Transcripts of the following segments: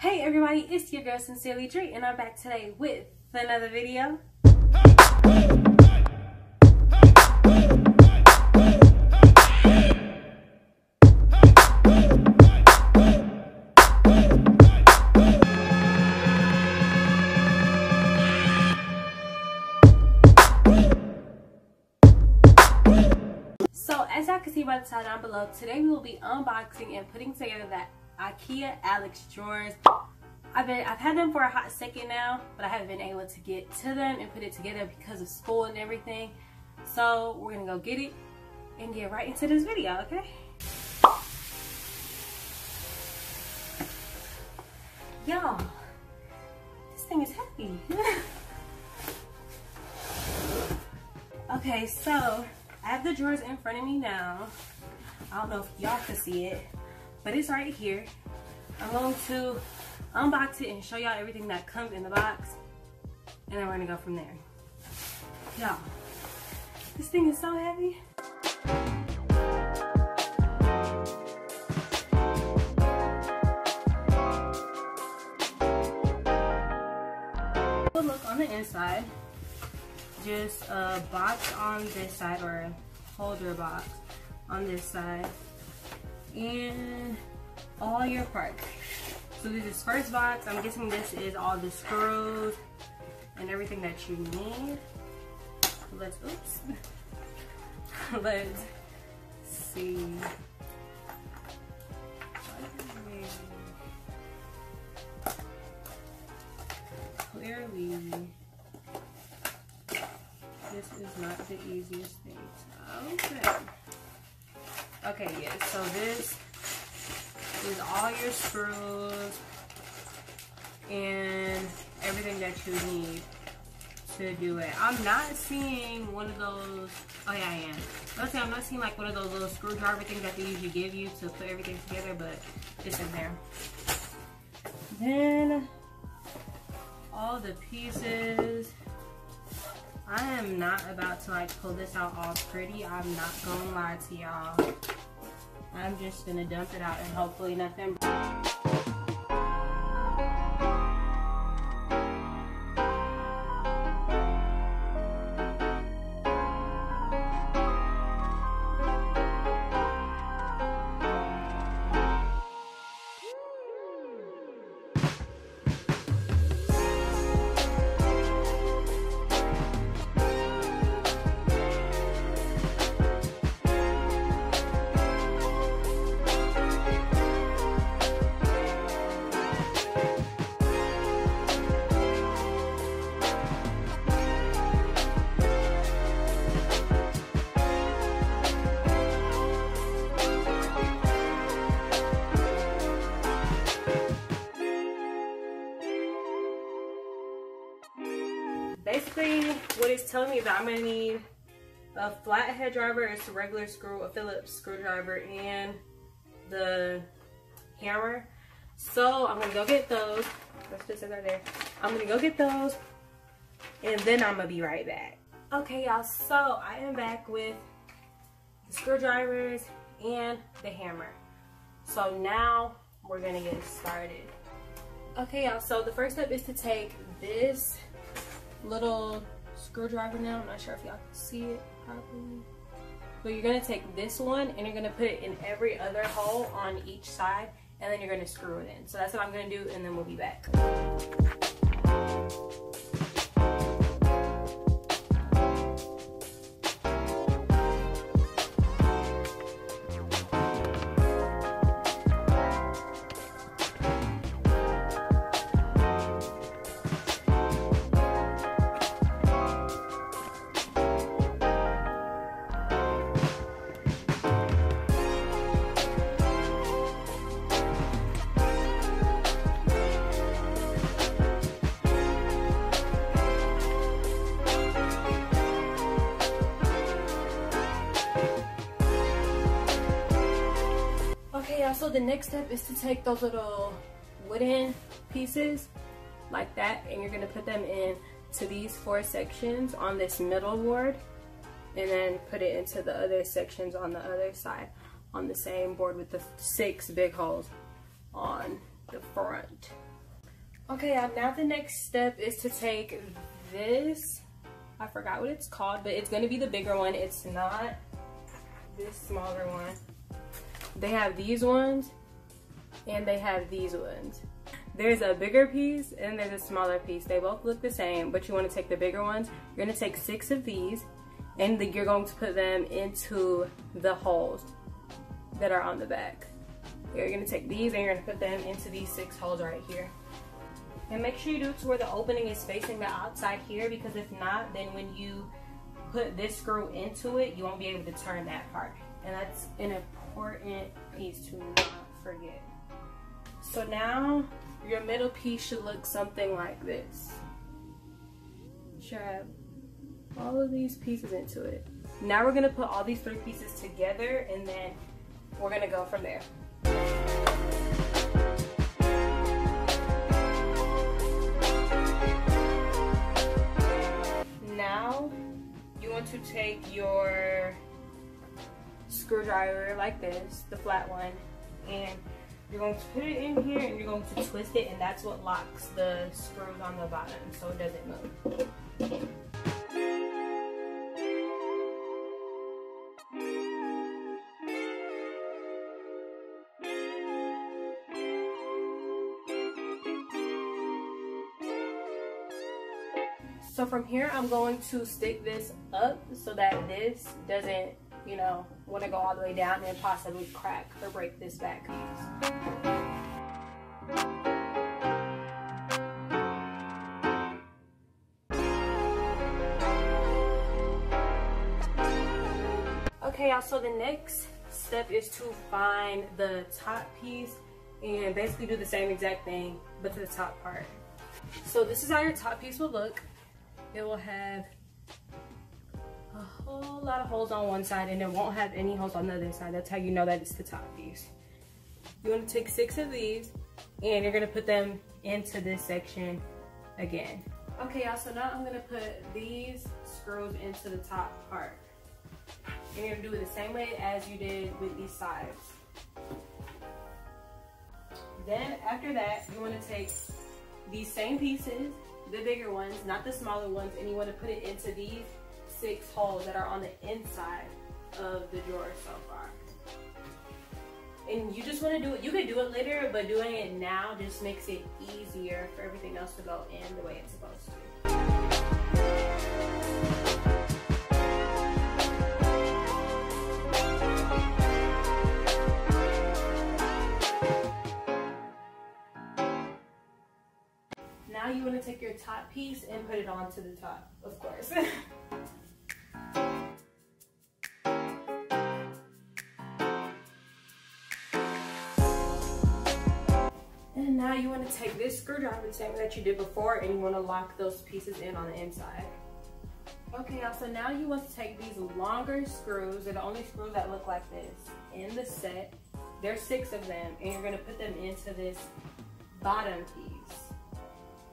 Hey everybody, it's your girl Sincerely Dre, and I'm back today with another video. So as y'all can see by the title down below, today we will be unboxing and putting together that IKEA Alex drawers. I've had them for a hot second now, but I haven't been able to get to them and put it together because of school and everything. So we're gonna go get it and get right into this video, okay? Y'all, this thing is heavy. Okay, so I have the drawers in front of me now. I don't know if y'all can see it, but it's right here. I'm going to unbox it and show y'all everything that comes in the box, and then we're gonna go from there. Y'all, this thing is so heavy. We'll look on the inside. Just a box on this side, or a holder box on this side, and all your parts. So this is first box. I'm guessing this is all the screws and everything that you need. Let's see. Clearly, this is not the easiest thing to open. Okay, yes, so this is all your screws and everything that you need to do it. I'm not seeing one of those. Oh yeah, I am. Let's say I'm not seeing like one of those little screwdriver things that they usually give you to put everything together, but it's in there. Then all the pieces. I am not about to like pull this out all pretty. I'm not gonna lie to y'all. I'm just gonna dump it out and hopefully nothing. Basically, what it's telling me is that I'm gonna need a flathead driver, it's a regular screw, a Phillips screwdriver, and the hammer. So I'm gonna go get those. Let's just sit right there. I'm gonna go get those, and then I'm gonna be right back. Okay, y'all. So I am back with the screwdrivers and the hammer. So now we're gonna get started. Okay, y'all. So the first step is to take this little screwdriver. Now I'm not sure if y'all can see it properly, but you're gonna take this one and you're gonna put it in every other hole on each side, and then you're gonna screw it in. So that's what I'm gonna do, and then we'll be back. So the next step is to take those little wooden pieces like that, and you're going to put them in to these four sections on this middle board, and then put it into the other sections on the other side on the same board with the six big holes on the front. Okay, now the next step is to take this, I forgot what it's called, but it's gonna be the bigger one. It's not this smaller one. They have these ones and they have these ones. There's a bigger piece and there's a smaller piece. They both look the same, but you wanna take the bigger ones. You're gonna take 6 of these and you're going to put them into the holes that are on the back. You're gonna take these and you're gonna put them into these 6 holes right here. And make sure you do it to where the opening is facing the outside here, because if not, then when you put this screw into it, you won't be able to turn that part. And that's an important piece to not forget. So now your middle piece should look something like this. You should have all of these pieces into it. Now we're gonna put all these 3 pieces together and then we're gonna go from there. Now you want to take your screwdriver like this, the flat one, and you're going to put it in here and you're going to twist it, and that's what locks the screws on the bottom so it doesn't move. So from here, I'm going to stick this up so that this doesn't, you know, want to go all the way down and possibly crack or break this back piece. Okay, y'all, so the next step is to find the top piece and basically do the same exact thing, but to the top part. So this is how your top piece will look. It will have a whole lot of holes on one side and it won't have any holes on the other side. That's how you know that it's the top piece. You want to take 6 of these and you're going to put them into this section again. Okay, y'all, so now I'm going to put these screws into the top part. And you're going to do it the same way as you did with these sides. Then after that, you want to take these same pieces, the bigger ones, not the smaller ones, and you want to put it into these 6 holes that are on the inside of the drawer so far. And you just want to do it, you could do it later, but doing it now just makes it easier for everything else to go in the way it's supposed to. Now you want to take your top piece and put it onto the top, of course. And now you want to take this screwdriver the same that you did before and you want to lock those pieces in on the inside. Okay, y'all, so now you want to take these longer screws, they're the only screws that look like this in the set. There's 6 of them and you're going to put them into this bottom piece.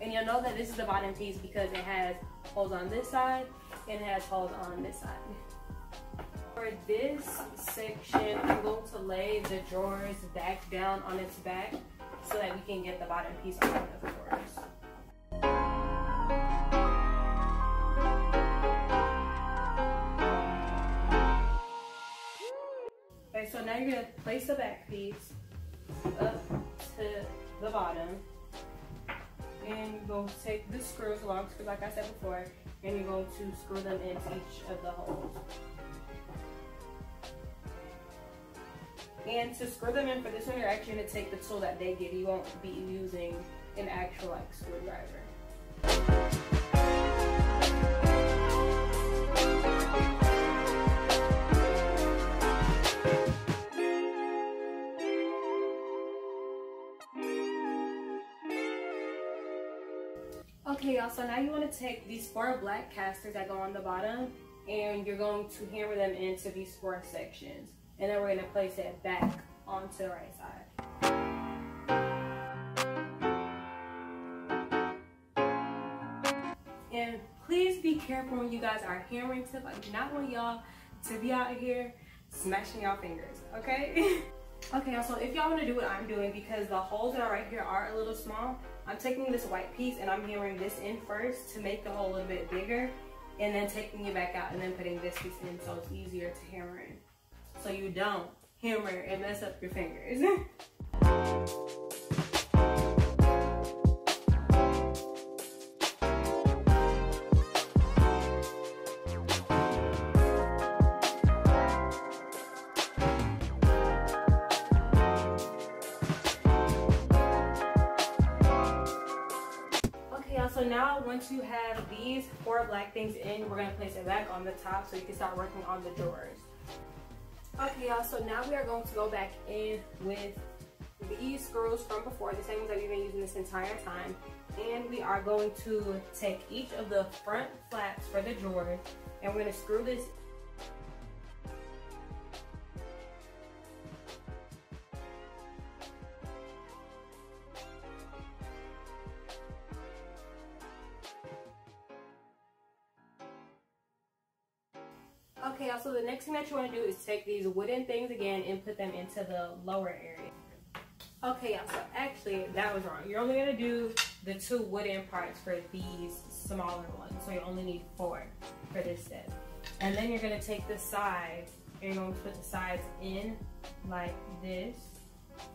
And you'll know that this is the bottom piece because it has holes on this side and it has holes on this side. For this section, I'm going to lay the drawers back down on its back so that we can get the bottom piece on, of course. Okay, so now you're going to place the back piece up to the bottom. And you're going to take the screws, long screws like I said before, and you're going to screw them into each of the holes. And to screw them in for this one, you're actually going to take the tool that they give. You won't be using an actual like screwdriver. Okay, y'all, so now you want to take these 4 black casters that go on the bottom and you're going to hammer them into these 4 sections. And then we're going to place it back onto the right side. And please be careful when you guys are hammering stuff. I do not want y'all to be out here smashing y'all fingers, okay? Okay, y'all, so if y'all want to do what I'm doing, because the holes that are right here are a little small, I'm taking this white piece and I'm hammering this in first to make the hole a little bit bigger, and then taking it back out and then putting this piece in so it's easier to hammer in. So you don't hammer and mess up your fingers. So now once you have these four black things in, we're going to place it back on the top so you can start working on the drawers. Okay, y'all, so now we are going to go back in with these screws from before, the same ones that we've been using this entire time. And we are going to take each of the front flaps for the drawers and we're going to screw this. Okay, y'all, so the next thing that you want to do is take these wooden things again and put them into the lower area. Okay, y'all, so actually, that was wrong. You're only going to do the two wooden parts for these smaller ones. So you only need four for this set. And then you're going to take the sides and you're going to put the sides in like this.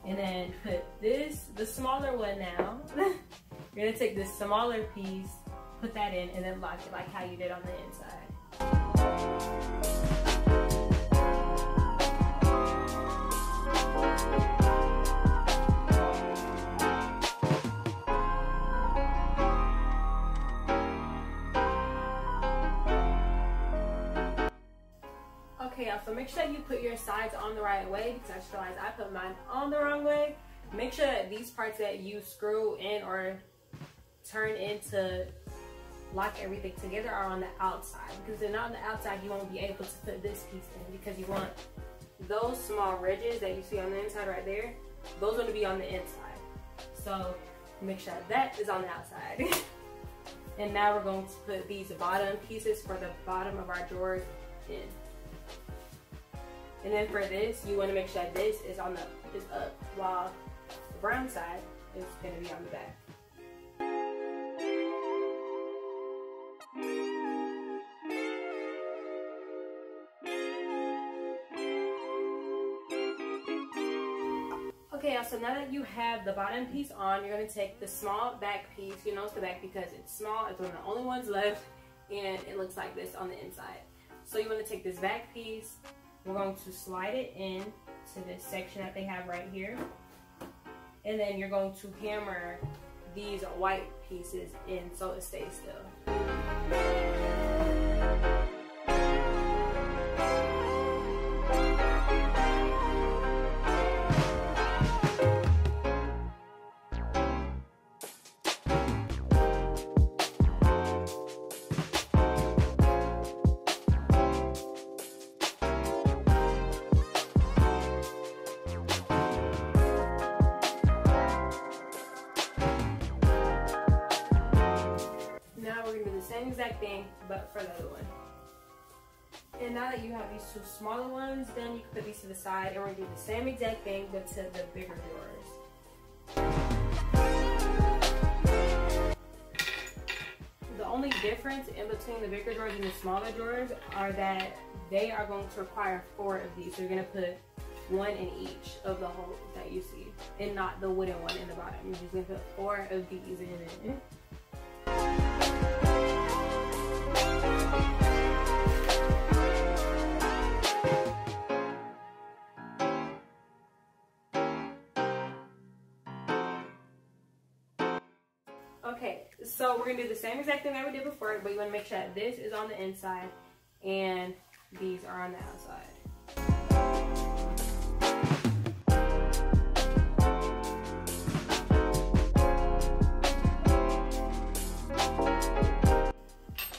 And then put this, the smaller one now. You're going to take this smaller piece, put that in, and then lock it like how you did on the inside. Okay, y'all, so make sure you put your sides on the right way, because I just realized I put mine on the wrong way. Make sure that these parts that you screw in or turn into lock everything together are on the outside, because if they're not on the outside you won't be able to put this piece in, because you want those small ridges that you see on the inside right there, those are to be on the inside. So make sure that is on the outside. And now we're going to put these bottom pieces for the bottom of our drawers in. And then for this you want to make sure that this is on the is up, while the brown side is going to be on the back. Okay, so now that you have the bottom piece on, you're going to take the small back piece. You know it's the back because it's small, it's one of the only ones left, and it looks like this on the inside. So you want to take this back piece, we're going to slide it in to this section that they have right here, and then you're going to hammer these white pieces in so it stays still. Same exact thing, but for the other one. And now that you have these two smaller ones, then you can put these to the side, and we're gonna do the same exact thing, but to the bigger drawers. The only difference in between the bigger drawers and the smaller drawers are that they are going to require four of these. So you're gonna put one in each of the holes that you see, and not the wooden one in the bottom. You're just gonna put four of these in it. Okay, so we're gonna do the same exact thing that we did before, but you wanna make sure that this is on the inside and these are on the outside.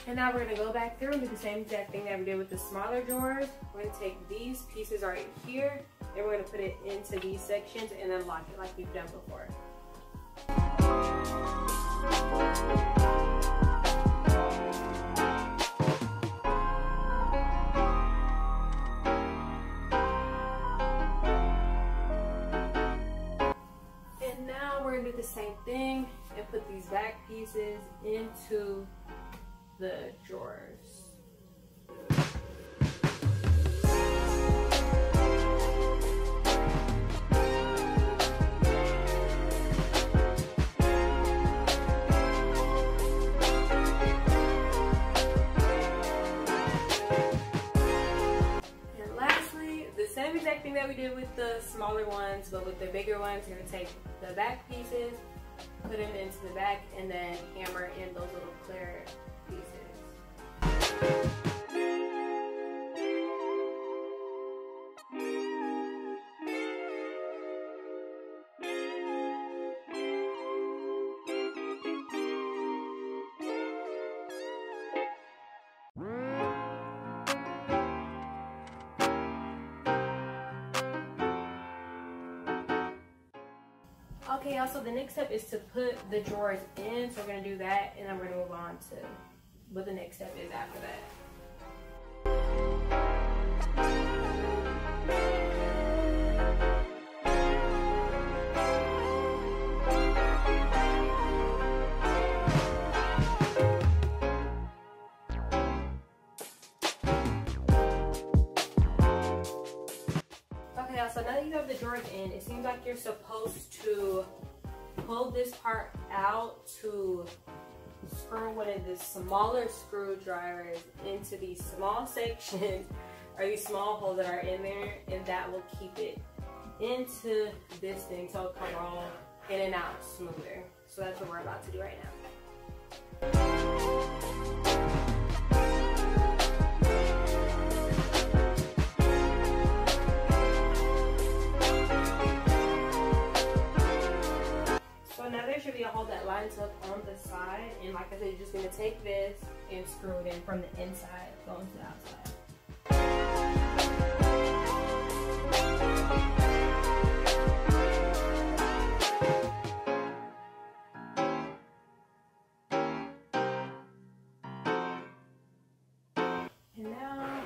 And now we're gonna go back through and do the same exact thing that we did with the smaller drawers. We're gonna take these pieces right here and we're gonna put it into these sections and then lock it like we've done before. into the drawers. Same exact thing that we did with the smaller ones, but with the bigger ones, you're gonna take the back pieces, put them into the back, and then hammer in those little clear pieces. Okay, y'all, so the next step is to put the drawers in, so we're gonna do that, and then we're gonna move on to what the next step is after that. So now that you have the drawers in, it seems like you're supposed to pull this part out to screw one of the smaller screwdrivers into these small sections or these small holes that are in there, and that will keep it into this thing so it can roll in and out smoother. So that's what we're about to do right now. Now there should be a hole that lines up on the side, and like I said, you're just going to take this and screw it in from the inside going to the outside. And now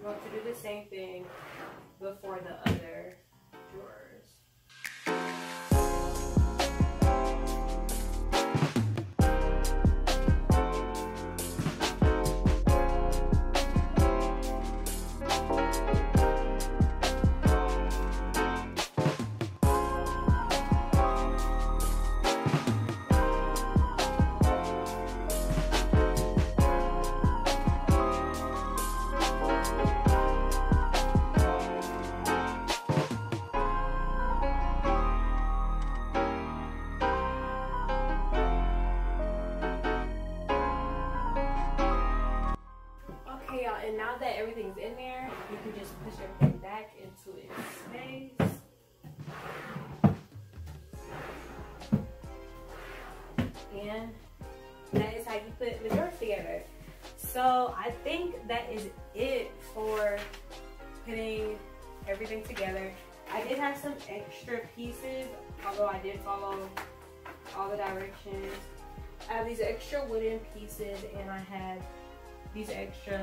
I'm going to do the same thing before the other drawers. And now that everything's in there, you can just push everything back into its space. And that is how you put the drawers together. So I think that is it for putting everything together. I did have some extra pieces, although I did follow all the directions. I have these extra wooden pieces, and I have these extra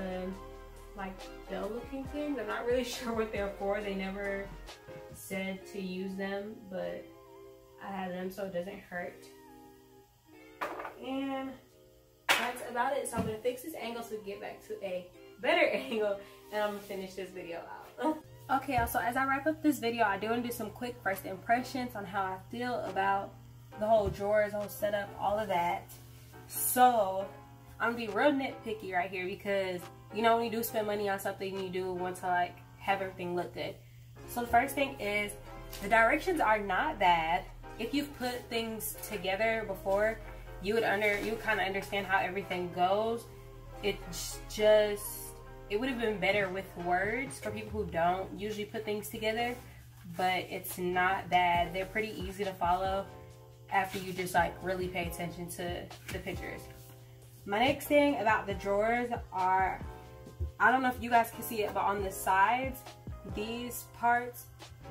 like bell looking things. I'm not really sure what they're for. They never said to use them, but I have them so it doesn't hurt. And that's about it. So I'm gonna fix this angle so we get back to a better angle, and I'm gonna finish this video out. Okay, y'all, so as I wrap up this video, I do want to do some quick first impressions on how I feel about the whole drawers, whole setup, all of that. So I'm gonna be real nitpicky right here, because you know when you do spend money on something, you do want to like have everything look good. So the first thing is the directions are not bad. If you've put things together before, you would kind of understand how everything goes. It's just it would have been better with words for people who don't usually put things together, but it's not bad. They're pretty easy to follow after you just like really pay attention to the pictures. My next thing about the drawers are, I don't know if you guys can see it, but on the sides, these parts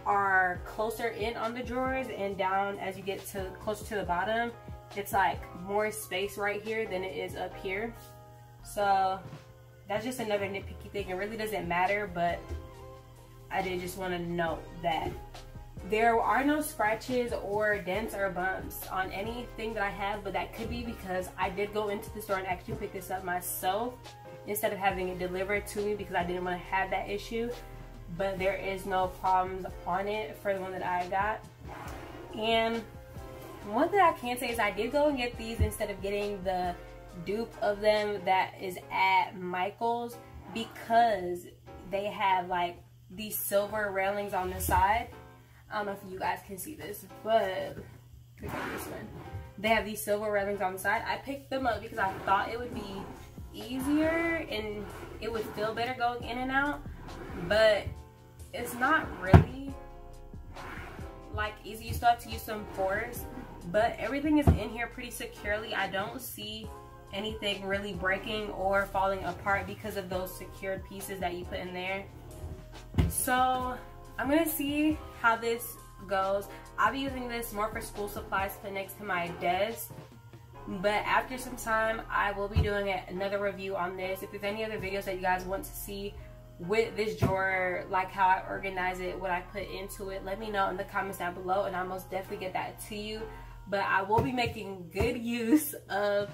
are closer in on the drawers, and down as you get to closer to the bottom, it's like more space right here than it is up here. So that's just another nitpicky thing. It really doesn't matter, but I did just want to note that. There are no scratches or dents or bumps on anything that I have, but that could be because I did go into the store and actually pick this up myself instead of having it delivered to me, because I didn't want to have that issue. But there is no problems on it for the one that I got. And one thing I can say is I did go and get these instead of getting the dupe of them that is at Michael's, because they have like these silver railings on the side. I don't know if you guys can see this, but pick up this one. They have these silver railings on the side. I picked them up because I thought it would be easier and it would feel better going in and out, but it's not really like easy. You still have to use some force, but everything is in here pretty securely. I don't see anything really breaking or falling apart because of those secured pieces that you put in there. So I'm gonna see how this goes. I'll be using this more for school supplies put next to my desk, but after some time I will be doing another review on this. If there's any other videos that you guys want to see with this drawer, like how I organize it, what I put into it, let me know in the comments down below and I'll most definitely get that to you. But I will be making good use of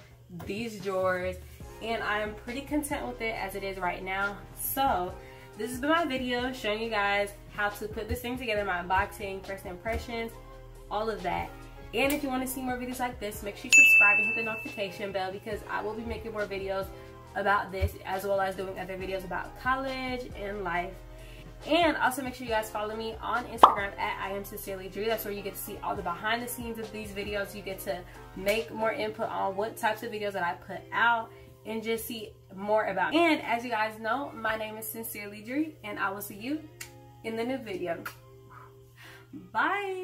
these drawers and I am pretty content with it as it is right now. So this has been my video showing you guys how to put this thing together, my unboxing, first impressions, all of that. And if you want to see more videos like this, make sure you subscribe and hit the notification bell, because I will be making more videos about this as well as doing other videos about college and life. And also make sure you guys follow me on Instagram at IamSincerelyDre. That's where you get to see all the behind the scenes of these videos. You get to make more input on what types of videos that I put out and just see more about. And as you guys know, my name is Sincerely Dre and I will see you in the new video. Bye.